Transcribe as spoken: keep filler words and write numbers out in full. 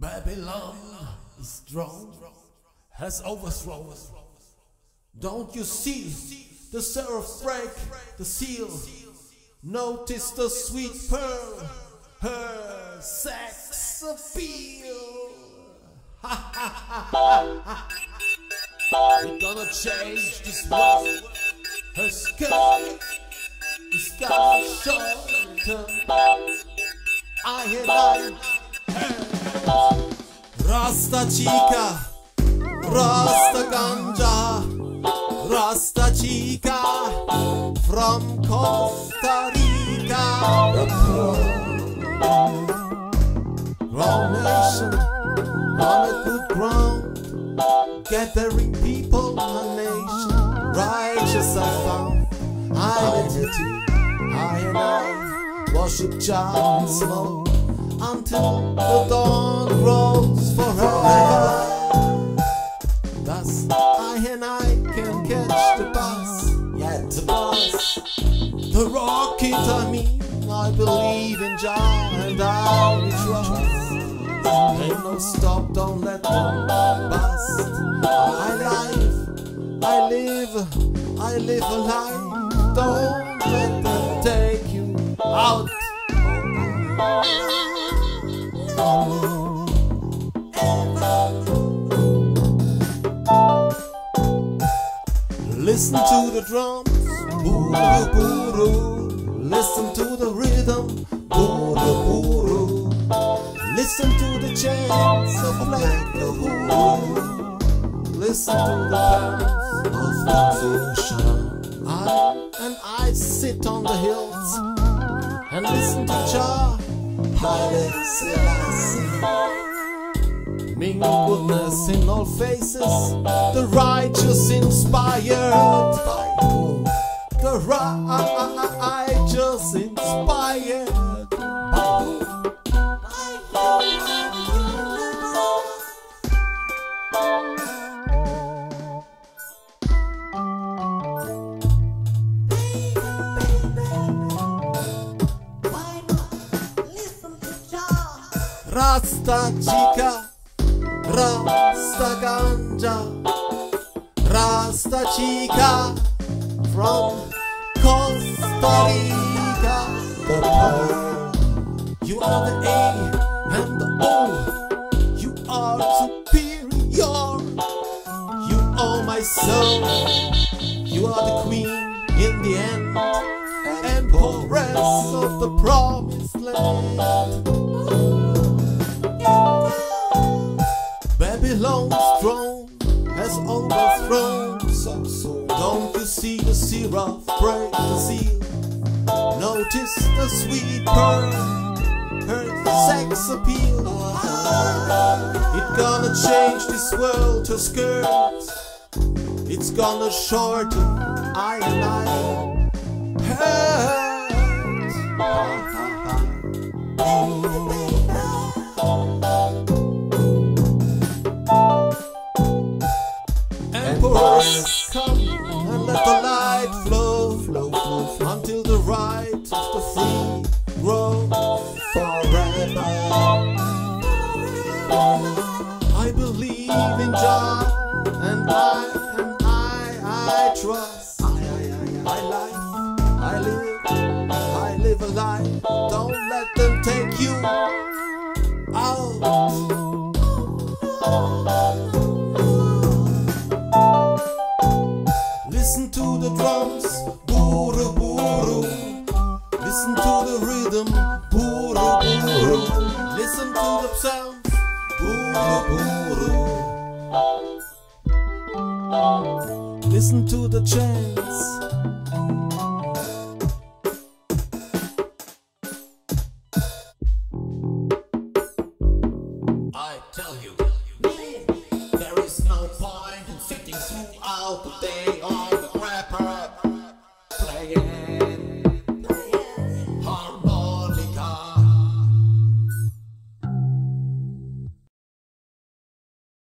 Babylon is strong, has overthrown. Don't you see the seraph break the seal? Notice the sweet pearl, her sex appeal. Ha ha ha ha. We're gonna change this world. Her skirt is got shorter. I and I. Rasta Chica, Rasta Ganja. Rasta Chica from Costa Rica. The poor, wrong nation on a good ground, gathering people, a nation righteous I found. Identity, I and I worship Jah and slow until the dawn rolls forever. That's I and I. Catch the bus, yeah, the bus, the rocket. I mean, I believe in Jah and I will trust. Ain't no stop, don't let them bust. I live, I live, I live a life. Don't let them take you out. Listen to the drums, boodoo boodoo. Listen to the rhythm, boodoo boodoo. Listen to the chants of like the hoodoo. Listen to the bells of the ocean. I and I sit on the hills and listen to Jah, Haile Selassie. Meaning goodness in all faces, the righteous inspired. The righteous inspired. Why not listen to Jah? Rasta Chica, Rasta Ganja, Rasta Chica from Costa Rica. The pearl, you are the A and the O. You are superior. You are my soul. You are the queen in the end, empress of the promised land. Babylon's throne has overthrown. So, so don't you see the seraph break the seal? Notice the sweet pearl, her sex appeal. It's gonna change this world to skirt. It's gonna shorten I and I. Hurt. Come and let the light flow, flow, flow, until the right of the free grow forever. I believe in Jah, and I, and I, I trust. I, I, I, I life, I live, I live a life. Don't let them take you out. Listen to the drums, boodoo boodoo. Listen to the rhythm, boodoo boodoo. Listen to the sounds, boodoo boodoo. Listen to the chants. I tell you, there is no point in sitting throughout the day.